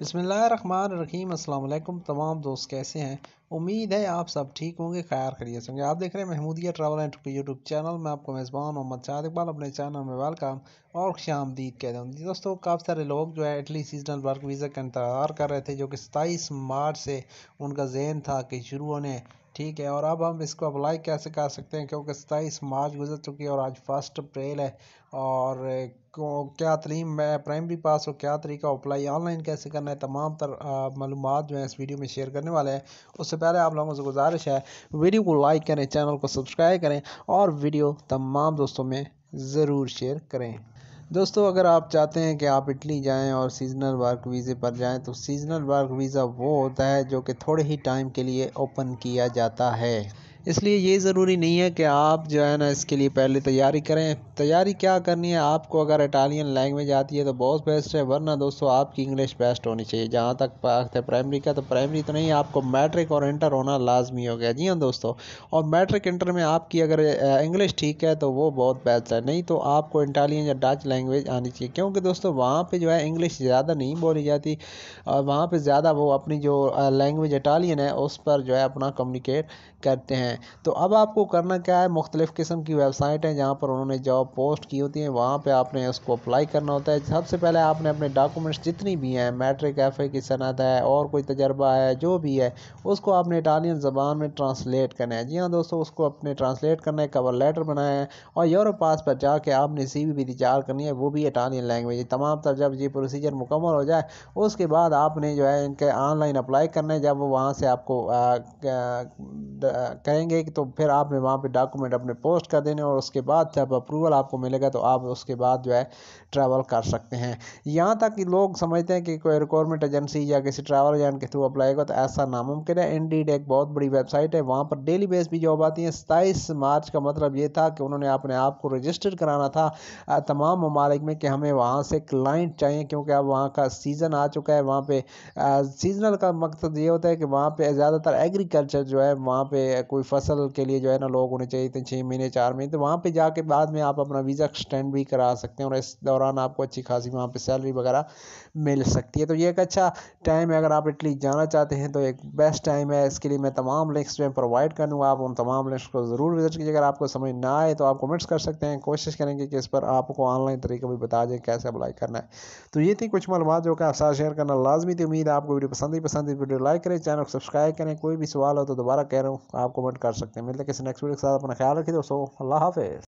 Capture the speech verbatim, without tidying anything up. बिस्मिल्लाहिर्रहमानिर्रहीम। अस्सलाम वालेकुम तमाम दोस्त, कैसे हैं? उम्मीद है आप सब ठीक होंगे, खैर खैरियत होंगे। आप देख रहे हैं Mahmoodiya travel and tours YouTube channel में आपको मेज़बान मोहम्मद शाद इकबाल अपने चैनल में वेलकम और खुशामदीद कहता हूँ। दोस्तों, काफ़ी सारे लोग जो है इटली सीजनल वर्क वीज़ा का इंतज़ार कर रहे थे, जो कि सताईस मार्च से उनका जहन था कि शुरू होने, ठीक है। और अब हम इसको अप्लाई कैसे कर सकते हैं, क्योंकि सताईस मार्च गुजर चुकी है और आज फर्स्ट अप्रैल है। और क्या तलीम में प्राइमरी पास हो, क्या तरीका अप्लाई ऑनलाइन कैसे करना है, तमाम तर मालूमात जो है इस वीडियो में शेयर करने वाले हैं। उससे पहले आप लोगों से गुजारिश है, वीडियो को लाइक करें, चैनल को सब्सक्राइब करें और वीडियो तमाम दोस्तों में ज़रूर शेयर करें। दोस्तों, अगर आप चाहते हैं कि आप इटली जाएं और सीजनल वर्क वीज़े पर जाएं, तो सीजनल वर्क वीज़ा वो होता है जो कि थोड़े ही टाइम के लिए ओपन किया जाता है। इसलिए ये ज़रूरी नहीं है कि आप जो है ना इसके लिए पहले तैयारी करें। तैयारी क्या करनी है, आपको अगर इटालियन लैंग्वेज आती है तो बहुत बेस्ट है, वरना दोस्तों आपकी इंग्लिश बेस्ट होनी चाहिए। जहाँ तक बात है प्राइमरी का, तो प्राइमरी तो नहीं, आपको मैट्रिक और इंटर होना लाजमी हो गया। जी हाँ दोस्तों, और मैट्रिक इंटर में आपकी अगर इंग्लिश ठीक है तो वो बहुत बेस्ट है, नहीं तो आपको इटालियन या डच लैंग्वेज आनी चाहिए, क्योंकि दोस्तों वहाँ पर जो है इंग्लिश ज़्यादा नहीं बोली जाती और वहाँ पर ज़्यादा वो अपनी जो लैंग्वेज इटालियन है उस पर जो है अपना कम्युनिकेट करते हैं। तो अब आपको करना क्या है, मुख्तलिफ़ किस्म की वेबसाइट है जहाँ पर उन्होंने जॉब पोस्ट की होती है, वहाँ पे आपने उसको अप्लाई करना होता है। सबसे पहले आपने अपने डॉक्यूमेंट्स जितनी भी हैं, मैट्रिक एफ ए की सनत है और कोई तजर्बा है जो भी है, उसको आपने इटालियन ज़बान में ट्रांसलेट करना है। जी हाँ दोस्तों, उसको अपने ट्रांसलेट करना है, कवर लेटर बनाया है और यूरो पास पर जाके आपने सी वी भी तैयार करनी है, वो भी इटालियन लैंग्वेज। तमाम तर जब ये प्रोसीजर मुकम्मल हो जाए उसके बाद आपने जो है इनके ऑनलाइन अप्लाई करना है। जब वो वहाँ से आपको करेंगे तो फिर आपने वहाँ पे डॉक्यूमेंट अपने पोस्ट कर देने और उसके बाद जब अप्रूवल आपको मिलेगा तो आप उसके बाद जो है ट्रैवल कर सकते हैं। यहाँ तक कि लोग समझते हैं कि कोई रिक्वायरमेंट एजेंसी या किसी ट्रैवल एजेंट के थ्रू अप्लाई होगा, तो ऐसा नामुमकिन है। इंडीड एक बहुत बड़ी वेबसाइट है, वहाँ पर डेली बेस भी जॉब आती है। सताईस मार्च का मतलब ये था कि उन्होंने अपने आप को रजिस्टर कराना था तमाम ममालिक में कि हमें वहाँ से क्लाइंट चाहिए, क्योंकि अब वहाँ का सीज़न आ चुका है। वहाँ पर सीजनल का मकसद ये होता है कि वहाँ पर ज़्यादातर एग्रीकल्चर जो है, वहाँ पर कोई फसल के लिए जो है ना लोग होने चाहिए थे छः महीने चार महीने, तो वहाँ पे जाके बाद में आप अपना वीज़ा एक्सटेंड भी करा सकते हैं और इस दौरान आपको अच्छी खासी वहाँ पे सैलरी वगैरह मिल सकती है। तो ये एक अच्छा टाइम है, अगर आप इटली जाना चाहते हैं तो एक बेस्ट टाइम है। इसके लिए मैं तमाम लिंक्स जो है प्रोवाइड कर दूँगा, आप उन तमाम लिंक्स को ज़रूर विजिट कीजिए। अगर आपको समझ ना आए तो आप कमेंट्स कर सकते हैं, कोशिश करेंगे कि इस पर आपको ऑनलाइन तरीका भी बता दें कैसे अप्लाई करना है। तो ये थी कुछ मालूमात जो कि आप साथ शेयर करना लाजमी थी। उम्मीद है आपको वीडियो पसंद ही पसंद है। वीडियो लाइक करें, चैनल को सब्सक्राइब करें। कोई भी सवाल हो तो दोबारा कह रहा हूँ आप कमेंट कर सकते हैं। मिलते हैं किसी नेक्स्ट वीडियो के साथ। अपना ख्याल रखिए दोस्तों, अल्लाह हाफ़िज़।